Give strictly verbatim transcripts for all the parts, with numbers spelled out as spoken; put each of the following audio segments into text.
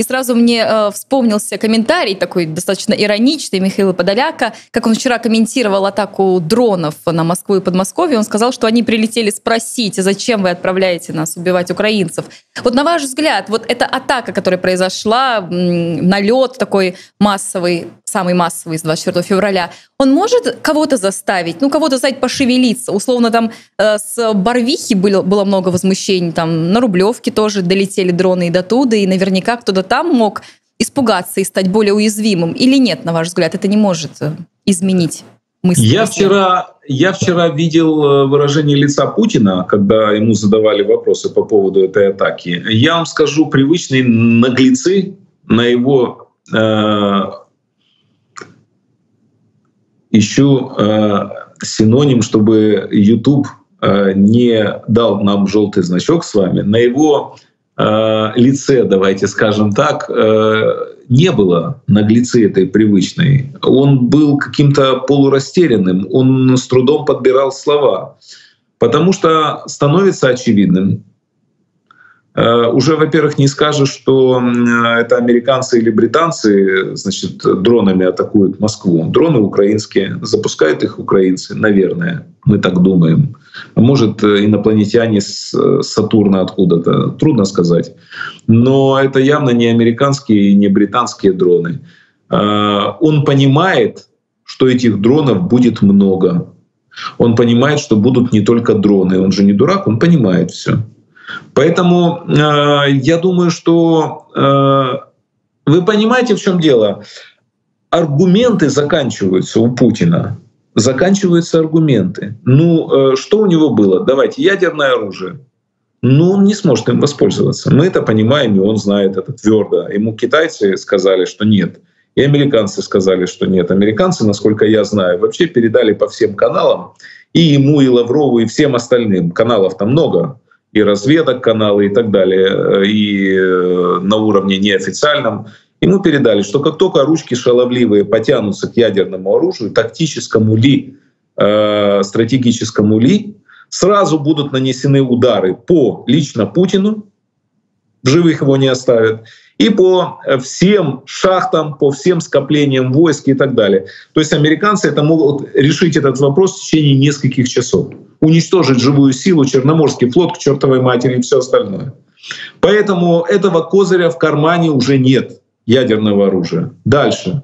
И сразу мне э, вспомнился комментарий такой достаточно ироничный Михаила Подоляка, как он вчера комментировал атаку дронов на Москву и Подмосковье. Он сказал, что они прилетели спросить, зачем вы отправляете нас убивать украинцев. Вот на ваш взгляд, вот эта атака, которая произошла, налет такой массовый, самый массовый с двадцать четвёртого февраля, он может кого-то заставить, ну кого-то, знаете, пошевелиться? Условно там э, с Барвихи было, было много возмущений, там на Рублевке тоже долетели дроны и дотуда, и наверняка кто-то там мог испугаться и стать более уязвимым. Или нет, на ваш взгляд, это не может изменить мысли? Я вчера, я вчера видел выражение лица Путина, когда ему задавали вопросы по поводу этой атаки. Я вам скажу, привычные наглецы на его... Э, ищу э, синоним, чтобы YouTube э, не дал нам желтый значок с вами. На его э, лице, давайте скажем так, э, не было наглецы этой привычной. Он был каким-то полурастерянным, он с трудом подбирал слова. Потому что становится очевидным. Э, уже, во-первых, не скажешь, что это американцы или британцы, значит, дронами атакуют Москву. Дроны украинские, запускают их украинцы, наверное, мы так думаем. А может, инопланетяне с Сатурна откуда-то, трудно сказать. Но это явно не американские и не британские дроны. Э, он понимает, что этих дронов будет много. Он понимает, что будут не только дроны. Он же не дурак, он понимает все. Поэтому э, я думаю, что э, вы понимаете, в чем дело. Аргументы заканчиваются у Путина. Заканчиваются аргументы. Ну, э, что у него было? Давайте ядерное оружие. Но он не сможет им воспользоваться. Мы это понимаем, и он знает это твердо. Ему китайцы сказали, что нет. И американцы сказали, что нет. Американцы, насколько я знаю, вообще передали по всем каналам. И ему, и Лаврову, и всем остальным. Каналов там много. И разведок каналы, и так далее, и на уровне неофициальном. Ему передали, что как только ручки шаловливые потянутся к ядерному оружию, тактическому ли, э, стратегическому ли, сразу будут нанесены удары по лично Путину, в живых его не оставят, и по всем шахтам, по всем скоплениям войск и так далее. То есть американцы это могут решить этот вопрос в течение нескольких часов. Уничтожить живую силу, Черноморский флот к чертовой матери и все остальное. Поэтому этого козыря в кармане уже нет, ядерного оружия. Дальше.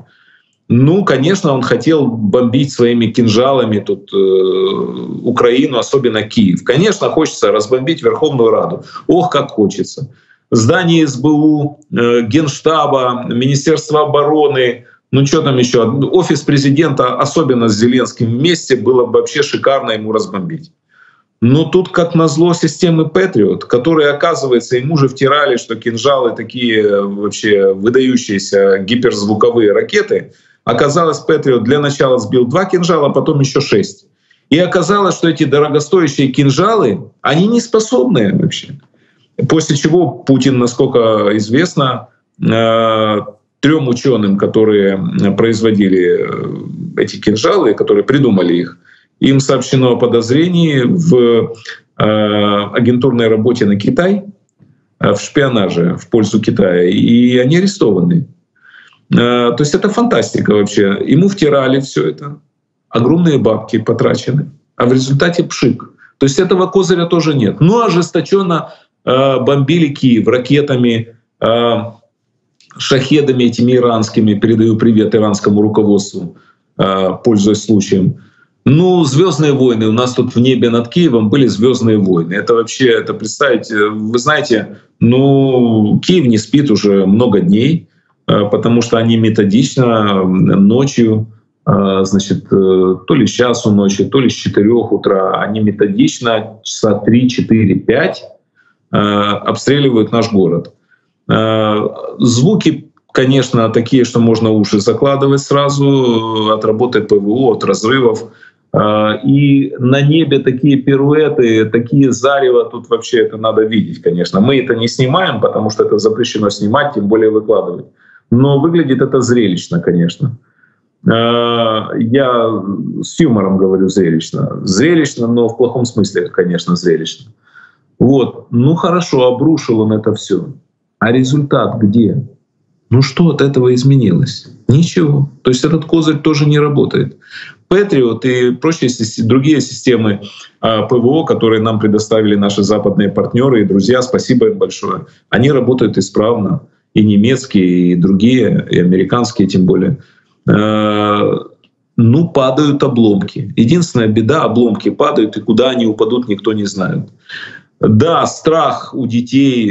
Ну, конечно, он хотел бомбить своими кинжалами тут э, Украину, особенно Киев. Конечно, хочется разбомбить Верховную Раду. Ох, как хочется. Здание СБУ, э, Генштаба, Министерства обороны, ну что там еще? Офис президента, особенно с Зеленским вместе, было бы вообще шикарно ему разбомбить. Но тут, как назло, системы Patriot, которые, оказывается, ему же втирали, что кинжалы такие вообще выдающиеся гиперзвуковые ракеты. Оказалось, Patriot для начала сбил два кинжала, потом еще шесть. И оказалось, что эти дорогостоящие кинжалы, они не способны вообще. После чего Путин, насколько известно, э- трем ученым, которые производили эти кинжалы, которые придумали их, им сообщено о подозрении в э, агентурной работе на Китай, в шпионаже в пользу Китая, и они арестованы. Э, то есть это фантастика вообще. Ему втирали все это, огромные бабки потрачены, а в результате пшик. То есть этого козыря тоже нет. Но ожесточенно э, бомбили Киев ракетами, э, шахедами этими иранскими, передаю привет иранскому руководству, пользуясь случаем. Ну, «Звездные войны». У нас тут в небе над Киевом были «Звездные войны». Это вообще, это представить, вы знаете, ну, Киев не спит уже много дней, потому что они методично ночью, значит, то ли с часу ночи, то ли с четырёх утра, они методично часа три, четыре, пять обстреливают наш город. Звуки, конечно, такие, что можно уши закладывать сразу от работы ПВО, от разрывов. И на небе такие пируэты, такие зарева, тут вообще это надо видеть, конечно. Мы это не снимаем, потому что это запрещено снимать, тем более выкладывать. Но выглядит это зрелищно, конечно. Я с юмором говорю зрелищно. Зрелищно, но в плохом смысле, конечно, зрелищно. Вот. Ну хорошо, обрушил он это все. А результат где? Ну что от этого изменилось? Ничего. То есть этот козырь тоже не работает. Patriot и прочие другие системы ПВО, которые нам предоставили наши западные партнеры и друзья, спасибо им большое, они работают исправно. И немецкие, и другие, и американские тем более. Ну, падают обломки. Единственная беда — обломки падают, и куда они упадут, никто не знает. Да, страх у детей.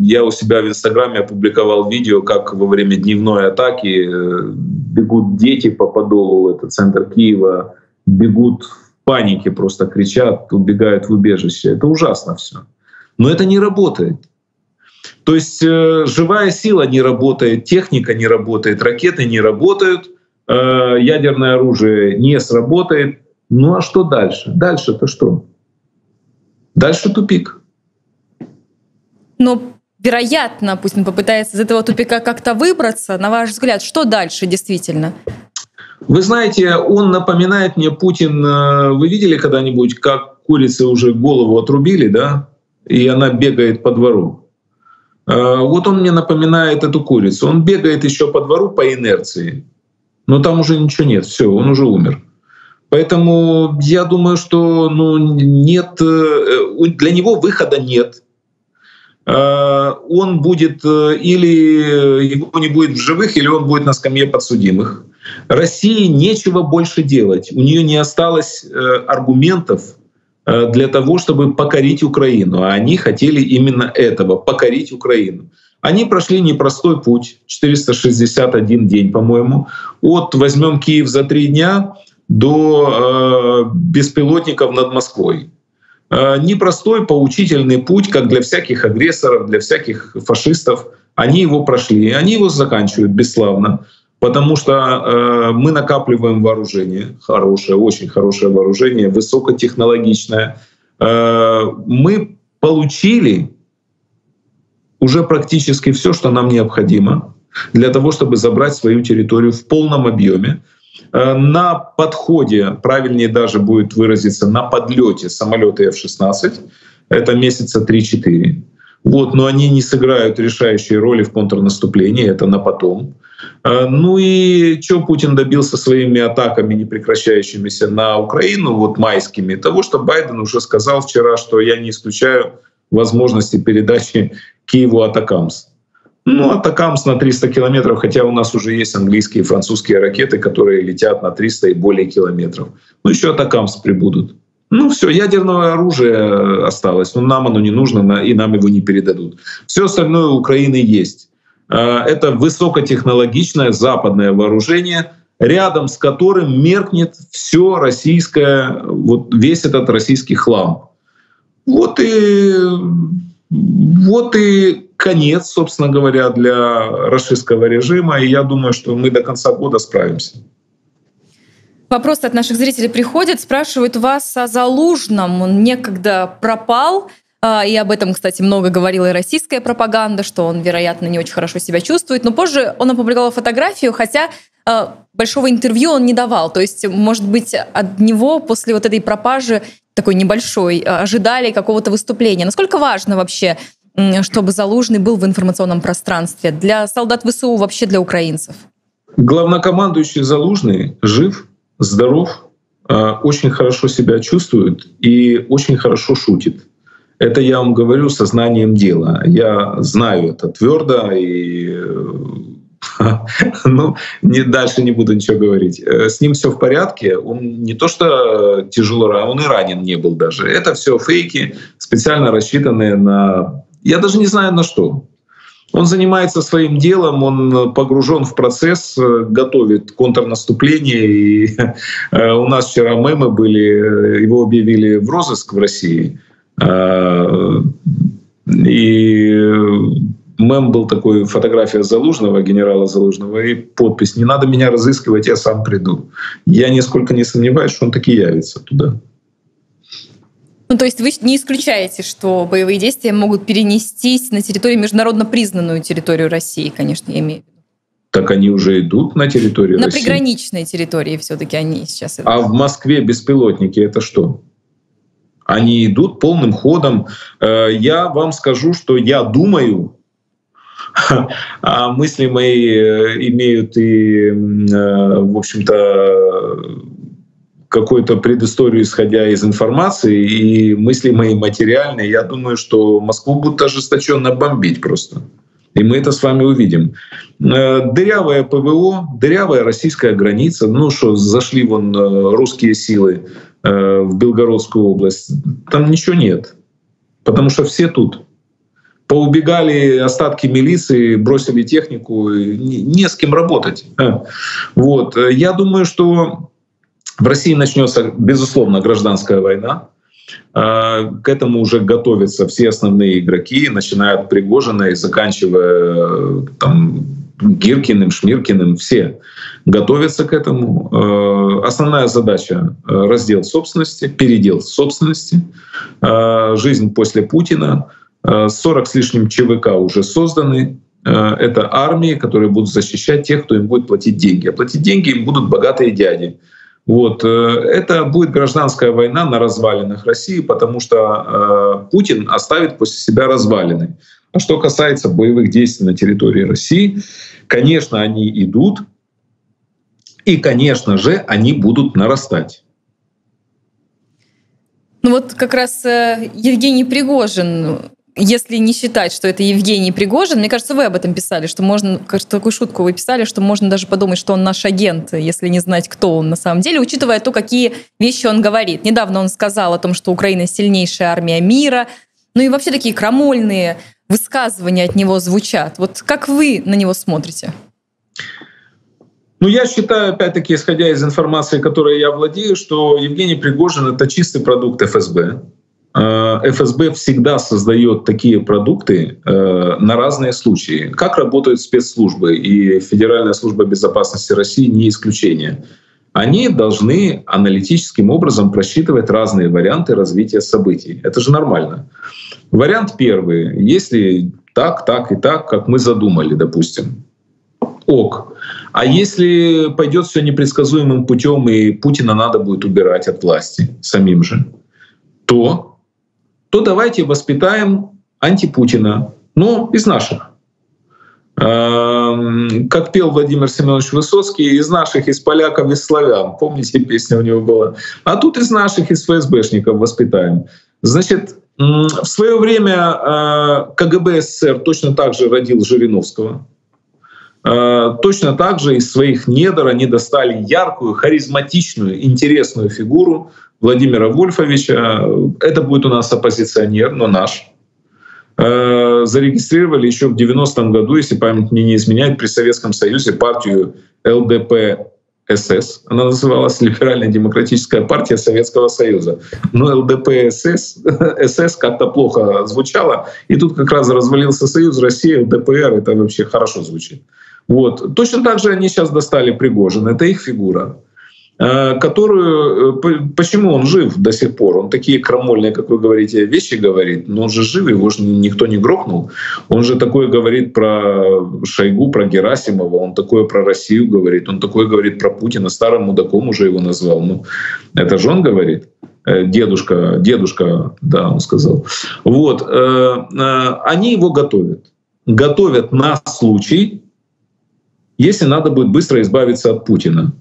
Я у себя в Инстаграме опубликовал видео, как во время дневной атаки бегут дети по Подолу, это центр Киева, бегут в панике, просто кричат, убегают в убежище. Это ужасно все. Но это не работает. То есть живая сила не работает, техника не работает, ракеты не работают, ядерное оружие не сработает. Ну а что дальше? Дальше-то что? Дальше тупик. Но, вероятно, Путин попытается из этого тупика как-то выбраться. На ваш взгляд, что дальше действительно? Вы знаете, он напоминает мне, Путин, вы видели когда-нибудь, как курице уже голову отрубили, да? И она бегает по двору. Вот он мне напоминает эту курицу. Он бегает еще по двору по инерции, но там уже ничего нет, все, он уже умер. Поэтому я думаю, что ну, нет, для него выхода нет. Он будет, или его не будет в живых, или он будет на скамье подсудимых. России нечего больше делать. У нее не осталось аргументов для того, чтобы покорить Украину. А они хотели именно этого — покорить Украину. Они прошли непростой путь, четыреста шестьдесят один день, по-моему, от «возьмем Киев за три дня» до э, беспилотников над Москвой. Э, непростой, поучительный путь, как для всяких агрессоров, для всяких фашистов. Они его прошли, они его заканчивают бесславно, потому что э, мы накапливаем вооружение, хорошее, очень хорошее вооружение, высокотехнологичное. Э, мы получили уже практически все, что нам необходимо для того, чтобы забрать свою территорию в полном объеме. На подходе, правильнее даже будет выразиться, на подлете самолеты эф шестнадцать, это месяца три-четыре. Вот, но они не сыграют решающей роли в контрнаступлении, это на потом. Ну и что Путин добился своими атаками, не прекращающимися на Украину, вот майскими, того, что Байден уже сказал вчера, что я не исключаю возможности передачи Киеву Атакамс. Ну, Атакамс на триста километров, хотя у нас уже есть английские и французские ракеты, которые летят на триста и более километров. Ну, еще Атакамс прибудут. Ну, все, ядерное оружие осталось, но нам оно не нужно, и нам его не передадут. Все остальное у Украины есть. Это высокотехнологичное западное вооружение, рядом с которым меркнет все российское, вот весь этот российский хлам. Вот и, вот и конец, собственно говоря, для российского режима. И я думаю, что мы до конца года справимся. Вопрос от наших зрителей приходит. Спрашивают вас о Залужном. Он некогда пропал. И об этом, кстати, много говорила и российская пропаганда, что он, вероятно, не очень хорошо себя чувствует. Но позже он опубликовал фотографию, хотя большого интервью он не давал. То есть, может быть, от него после вот этой пропажи, такой небольшой, ожидали какого-то выступления. Насколько важно вообще, чтобы Залужный был в информационном пространстве для солдат ВСУ, вообще для украинцев? Главнокомандующий Залужный жив, здоров, очень хорошо себя чувствует и очень хорошо шутит. Это я вам говорю со знанием дела. Я знаю это твердо и ну, не, дальше не буду ничего говорить. С ним все в порядке. Он не то что тяжело ранен, он и ранен не был даже. Это все фейки, специально рассчитанные на... Я даже не знаю, на что. Он занимается своим делом, он погружен в процесс, готовит контрнаступление. И у нас вчера мемы были, его объявили в розыск в России. И мем был такой, фотография Залужного, генерала Залужного, и подпись: «Не надо меня разыскивать, я сам приду». Я нисколько не сомневаюсь, что он таки явится туда. Ну, то есть вы не исключаете, что боевые действия могут перенестись на территорию, международно признанную территорию России, конечно, я имею в виду. Так они уже идут на территорию на России. На приграничной территории все-таки они сейчас идут. А в Москве беспилотники — это что? Они идут полным ходом. Я вам скажу, что я думаю, а мысли мои имеют и, в общем-то, какую-то предысторию, исходя из информации, и мысли мои материальные. Я думаю, что Москву будут ожесточенно бомбить просто. И мы это с вами увидим. Дырявое ПВО, дырявая российская граница. Ну что, зашли вон русские силы в Белгородскую область. Там ничего нет, потому что все тут. Поубегали остатки милиции, бросили технику. Не с кем работать. Вот. Я думаю, что в России начнется, безусловно, гражданская война. К этому уже готовятся все основные игроки, начиная от Пригожина и заканчивая там, Гиркиным, Шмиркиным. Все готовятся к этому. Основная задача — раздел собственности, передел собственности, жизнь после Путина. сорок с лишним ЧВК уже созданы. Это армии, которые будут защищать тех, кто им будет платить деньги. А платить деньги им будут богатые дяди. Вот. Это будет гражданская война на развалинах России, потому что э, Путин оставит после себя развалины. А что касается боевых действий на территории России, конечно, они идут, и, конечно же, они будут нарастать. Ну вот как раз э, Евгений Пригожин... Если не считать, что это Евгений Пригожин, мне кажется, вы об этом писали, что можно, такую шутку вы писали, что можно даже подумать, что он наш агент, если не знать, кто он на самом деле, учитывая то, какие вещи он говорит. Недавно он сказал о том, что Украина сильнейшая армия мира, ну и вообще такие крамольные высказывания от него звучат. Вот как вы на него смотрите? Ну, я считаю, опять-таки, исходя из информации, которой я владею, что Евгений Пригожин — это чистый продукт эф эс бэ. эф эс бэ всегда создает такие продукты э, на разные случаи. Как работают спецслужбы, и Федеральная служба безопасности России не исключение. Они должны аналитическим образом просчитывать разные варианты развития событий. Это же нормально. Вариант первый. Если так, так и так, как мы задумали, допустим. Ок. А если пойдет все непредсказуемым путем и Путина надо будет убирать от власти самим же, то... то давайте воспитаем антипутина, ну, из наших. Эм, как пел Владимир Семенович Высоцкий, из наших, из поляков, из славян. Помните, песня у него была? А тут из наших, из эф эс бэшников воспитаем. Значит, в свое время ка гэ бэ эс эс эс эр точно так же родил Жириновского. Точно так же из своих недр они достали яркую, харизматичную, интересную фигуру Владимира Вольфовича. Это будет у нас оппозиционер, но наш. Зарегистрировали еще в девяностом году, если память мне не изменяет, при Советском Союзе партию эл дэ пэ эс эс. Она называлась Либерально-демократическая партия Советского Союза. Но эл дэ пэ эс эс как-то плохо звучало. И тут как раз развалился Союз, Россия, эл дэ пэ эр. Это вообще хорошо звучит. Вот. Точно так же они сейчас достали Пригожина. Это их фигура, которую... Почему он жив до сих пор? Он такие крамольные, как вы говорите, вещи говорит, но он же жив, его же никто не грохнул. Он же такое говорит про Шойгу, про Герасимова, он такое про Россию говорит, он такое говорит про Путина, старым мудаком уже его назвал. Ну, это же он говорит. Дедушка, дедушка, да, он сказал. Вот. Они его готовят. Готовят на случай, если надо будет быстро избавиться от Путина.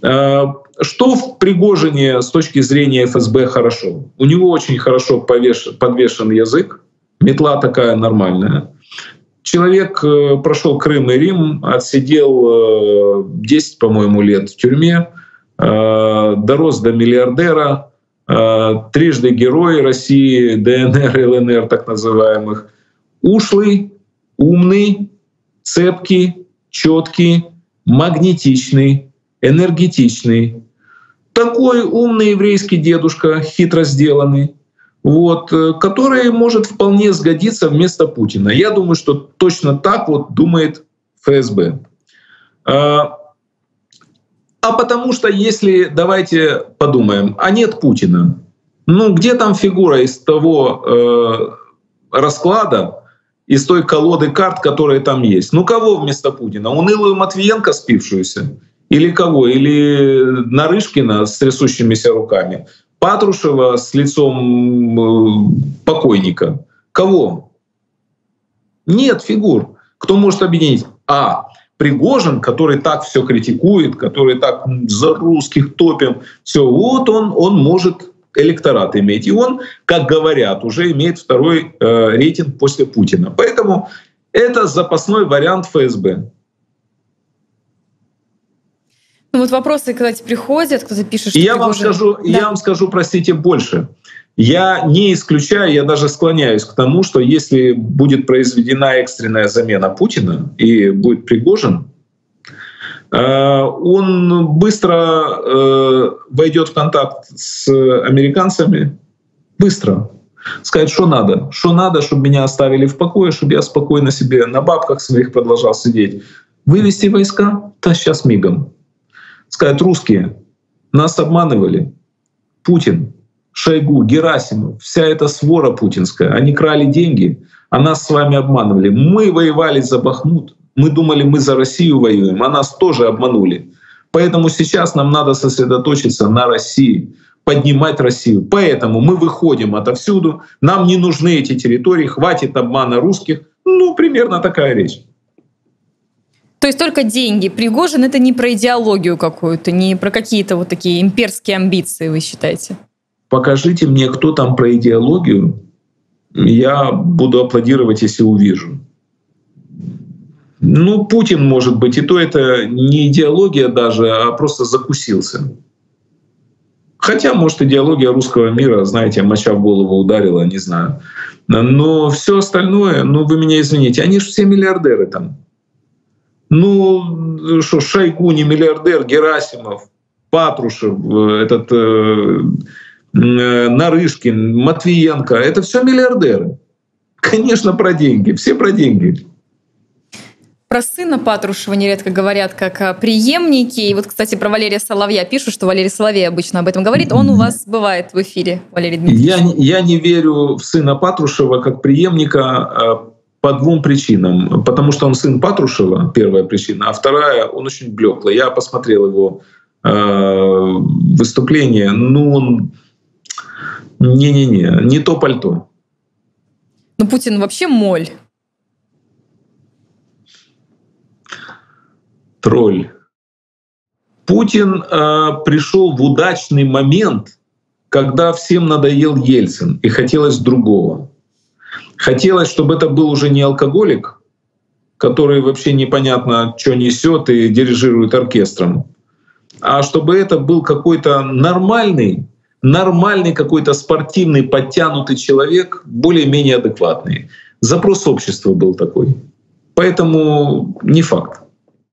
Что в Пригожине с точки зрения эф эс бэ хорошо? У него очень хорошо подвешен язык, метла такая нормальная. Человек прошел Крым и Рим, отсидел десять, по-моему, лет в тюрьме, дорос до миллиардера, трижды герой России, дэ эн эр, эл эн эр так называемых, ушлый, умный, цепкий, четкий, магнетичный, энергетичный. Такой умный еврейский дедушка, хитро сделанный, вот, который может вполне сгодиться вместо Путина. Я думаю, что точно так вот думает эф эс бэ. А, а потому что если, давайте подумаем, а нет Путина, ну где там фигура из того э, расклада, из той колоды карт, которые там есть? Ну кого вместо Путина? Унылую Матвиенко спившуюся? Или кого? Или Нарышкина с трясущимися руками? Патрушева с лицом покойника? Кого? Нет фигур. Кто может объединить? А. Пригожин, который так все критикует, который так за русских топим, все, вот он, он может электорат иметь. И он, как говорят, уже имеет второй э, рейтинг после Путина. Поэтому это запасной вариант ФСБ. Ну вот вопросы, кстати, приходят, кто-то пишет, что... И я, вам скажу, да. я вам скажу, простите, больше. Я не исключаю, я даже склоняюсь к тому, что если будет произведена экстренная замена Путина и будет Пригожин, он быстро войдет в контакт с американцами. Быстро. Сказать, что надо. Что надо, чтобы меня оставили в покое, чтобы я спокойно себе на бабках своих продолжал сидеть. Вывести войска? Да сейчас мигом. Сказать, русские, нас обманывали. Путин, Шойгу, Герасимов, вся эта свора путинская, они крали деньги, а нас с вами обманывали. Мы воевали за Бахмут, мы думали, мы за Россию воюем, а нас тоже обманули. Поэтому сейчас нам надо сосредоточиться на России, поднимать Россию. Поэтому мы выходим отовсюду, нам не нужны эти территории, хватит обмана русских. Ну, примерно такая речь. То есть только деньги. Пригожин — это не про идеологию какую-то, не про какие-то вот такие имперские амбиции, вы считаете? Покажите мне, кто там про идеологию. Я буду аплодировать, если увижу. Ну, Путин, может быть, и то это не идеология даже, а просто закусился. Хотя, может, идеология русского мира, знаете, моча в голову ударила, не знаю. Но все остальное, ну, вы меня извините, они же все миллиардеры там. Ну, что, Шойгу не миллиардер, Герасимов, Патрушев, этот, э, э, Нарышкин, Матвиенко. Это все миллиардеры. Конечно, про деньги. Все про деньги. Про сына Патрушева нередко говорят как о преемнике. И вот, кстати, про Валерия Соловья пишут, что Валерий Соловей обычно об этом говорит. Он у вас бывает в эфире, Валерий Дмитриевич. Я, я не верю в сына Патрушева как преемника, по двум причинам. Потому что он сын Патрушева, первая причина, а вторая, он очень блеклый. Я посмотрел его э, выступление, ну он... Не-не-не, не то пальто. Ну Путин вообще моль. Тролль. Путин э, пришел в удачный момент, когда всем надоел Ельцин и хотелось другого. Хотелось, чтобы это был уже не алкоголик, который вообще непонятно, что несет и дирижирует оркестром, а чтобы это был какой-то нормальный, нормальный какой-то спортивный, подтянутый человек, более-менее адекватный. Запрос общества был такой. Поэтому не факт.